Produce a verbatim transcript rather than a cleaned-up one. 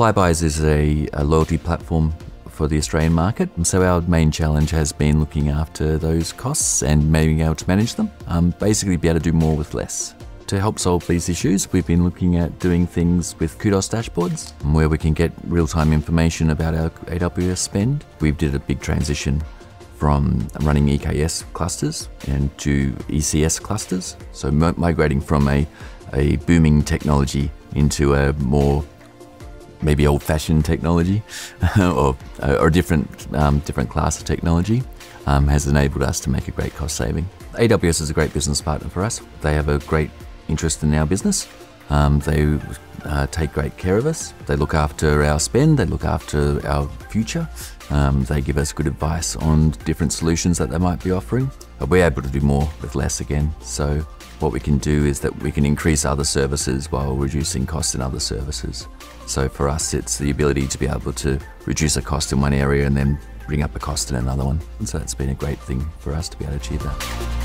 Flybuys is a, a loyalty platform for the Australian market, and so our main challenge has been looking after those costs and being able to manage them, um, basically be able to do more with less. To help solve these issues, we've been looking at doing things with Kudos dashboards, where we can get real-time information about our A W S spend. We did a big transition from running E K S clusters and to E C S clusters, so migrating from a, a booming technology into a more maybe old-fashioned technology, or, or a different, um, different class of technology, um, has enabled us to make a great cost saving. A W S is a great business partner for us. They have a great interest in our business. Um, they uh, take great care of us. They look after our spend. They look after our future. Um, they give us good advice on different solutions that they might be offering. But we're able to do more with less again. So what we can do is that we can increase other services while reducing costs in other services. So for us, it's the ability to be able to reduce a cost in one area and then bring up a cost in another one. And so it's been a great thing for us to be able to achieve that.